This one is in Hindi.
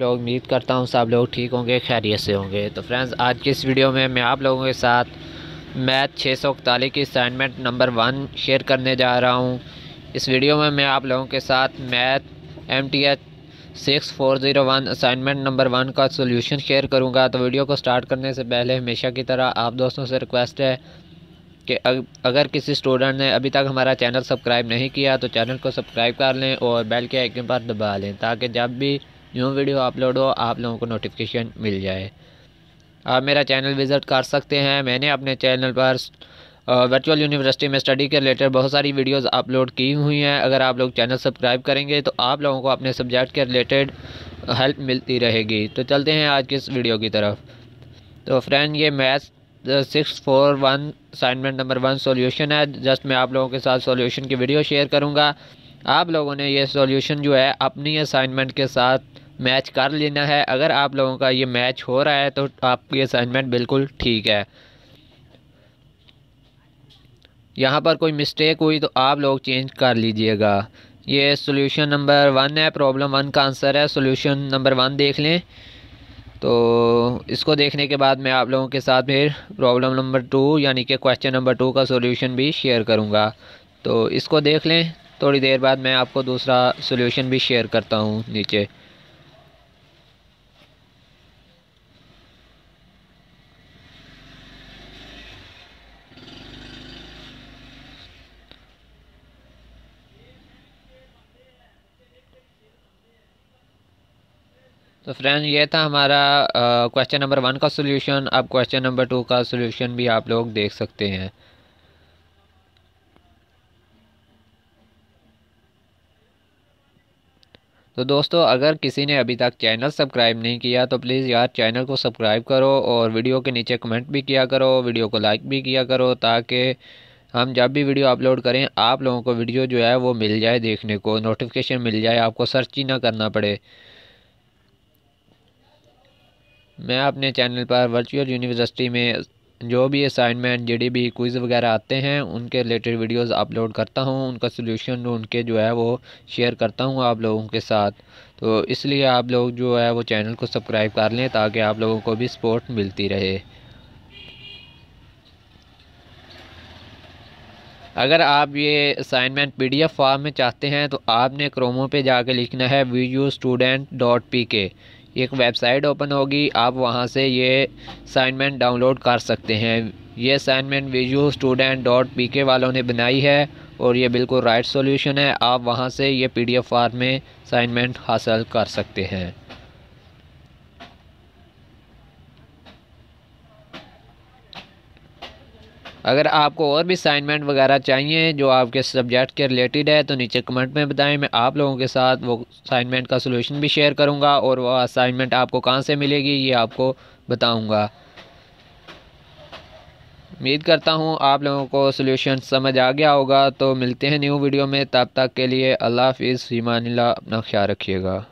लोग उम्मीद करता हूँ सब लोग ठीक होंगे, खैरियत से होंगे। तो फ्रेंड्स, आज की इस वीडियो में मैं आप लोगों के साथ मैथ 641 की असाइनमेंट नंबर 1 शेयर करने जा रहा हूँ। इस वीडियो में मैं आप लोगों के साथ मैथ MTH 6401 असाइनमेंट नंबर 1 का सोल्यूशन शेयर करूँगा। तो वीडियो को स्टार्ट करने से पहले हमेशा की तरह आप दोस्तों से रिक्वेस्ट है कि अगर किसी स्टूडेंट ने अभी तक हमारा चैनल सब्सक्राइब नहीं किया तो चैनल को सब्सक्राइब कर लें और बेल के आइकन पर दबा लें, ताकि जब भी न्यू वीडियो अपलोड हो आप लोगों को नोटिफिकेशन मिल जाए। आप मेरा चैनल विज़िट कर सकते हैं। मैंने अपने चैनल पर वर्चुअल यूनिवर्सिटी में स्टडी के रिलेटेड बहुत सारी वीडियोस अपलोड की हुई हैं। अगर आप लोग चैनल सब्सक्राइब करेंगे तो आप लोगों को अपने सब्जेक्ट के रिलेटेड हेल्प मिलती रहेगी। तो चलते हैं आज की इस वीडियो की तरफ। तो फ्रेंड, ये मैथ 641 असाइनमेंट नंबर 1 सोल्यूशन है। जस्ट मैं आप लोगों के साथ सोल्यूशन की वीडियो शेयर करूँगा। आप लोगों ने ये सोल्यूशन जो है अपनी असाइनमेंट के साथ मैच कर लेना है। अगर आप लोगों का ये मैच हो रहा है तो आपकी असाइनमेंट बिल्कुल ठीक है। यहाँ पर कोई मिस्टेक हुई तो आप लोग चेंज कर लीजिएगा। ये सोल्यूशन नंबर 1 है, प्रॉब्लम 1 का आंसर है। सोल्यूशन नंबर 1 देख लें। तो इसको देखने के बाद मैं आप लोगों के साथ फिर प्रॉब्लम नंबर 2 यानी कि क्वेश्चन नंबर 2 का सोल्यूशन भी शेयर करूँगा। तो इसको देख लें, थोड़ी देर बाद मैं आपको दूसरा सोल्यूशन भी शेयर करता हूँ नीचे। तो फ्रेंड, ये था हमारा क्वेश्चन नंबर 1 का सोल्यूशन। अब क्वेश्चन नंबर 2 का सोल्यूशन भी आप लोग देख सकते हैं। तो दोस्तों, अगर किसी ने अभी तक चैनल सब्सक्राइब नहीं किया तो प्लीज़ यार चैनल को सब्सक्राइब करो और वीडियो के नीचे कमेंट भी किया करो, वीडियो को लाइक भी किया करो, ताकि हम जब भी वीडियो अपलोड करें आप लोगों को वीडियो जो है वो मिल जाए, देखने को नोटिफिकेशन मिल जाए, आपको सर्च ही ना करना पड़े। मैं अपने चैनल पर वर्चुअल यूनिवर्सिटी में जो भी असाइनमेंट GDB क्विज़ वगैरह आते हैं उनके रिलेटेड वीडियोस अपलोड करता हूं, उनका सोल्यूशन उनके जो है वो शेयर करता हूं आप लोगों के साथ। तो इसलिए आप लोग जो है वो चैनल को सब्सक्राइब कर लें, ताकि आप लोगों को भी सपोर्ट मिलती रहे। अगर आप ये असाइनमेंट PDF फॉर्म में चाहते हैं तो आपने क्रोमो पे जाके लिखना है vustudent.pk। एक वेबसाइट ओपन होगी, आप वहां से ये असाइनमेंट डाउनलोड कर सकते हैं। ये असाइनमेंट vustudent.pk वालों ने बनाई है और ये बिल्कुल राइट सॉल्यूशन है। आप वहां से ये PDF फॉर्म में असाइनमेंट हासिल कर सकते हैं। अगर आपको और भी असाइनमेंट वगैरह चाहिए जो आपके सब्जेक्ट के रिलेटेड है तो नीचे कमेंट में बताएं। मैं आप लोगों के साथ वो असाइनमेंट का सोल्यूशन भी शेयर करूंगा और वह असाइनमेंट आपको कहां से मिलेगी ये आपको बताऊंगा। उम्मीद करता हूं आप लोगों को सोल्यूशन समझ आ गया होगा। तो मिलते हैं न्यू वीडियो में, तब तक के लिए अल्लाह हाफिज़, फ़ी अमान अल्लाह, अपना ख्याल रखिएगा।